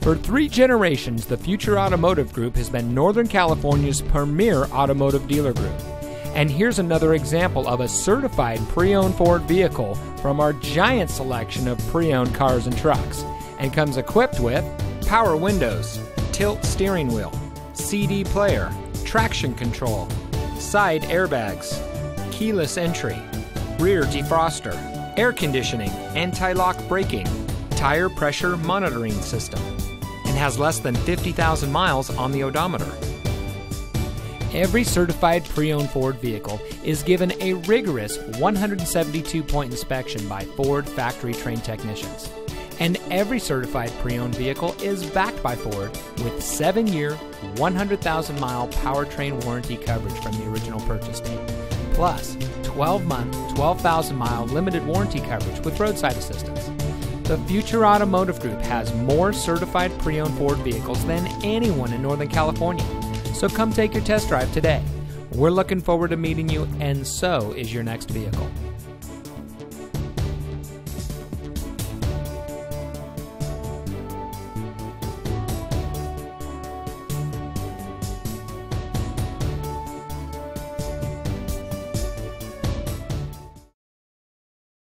For 3 generations, the Future Automotive Group has been Northern California's premier automotive dealer group. And here's another example of a certified pre-owned Ford vehicle from our giant selection of pre-owned cars and trucks, and comes equipped with power windows, tilt steering wheel, CD player, traction control, side airbags, keyless entry, rear defroster, air conditioning, anti-lock braking, tire pressure monitoring system, and has less than 50,000 miles on the odometer. Every certified pre-owned Ford vehicle is given a rigorous 172-point inspection by Ford factory-trained technicians. And every certified pre-owned vehicle is backed by Ford with 7-year, 100,000-mile powertrain warranty coverage from the original purchase date, plus 12-month, 12,000-mile limited warranty coverage with roadside assistance. The Future Automotive Group has more certified pre-owned Ford vehicles than anyone in Northern California, so come take your test drive today. We're looking forward to meeting you, and so is your next vehicle.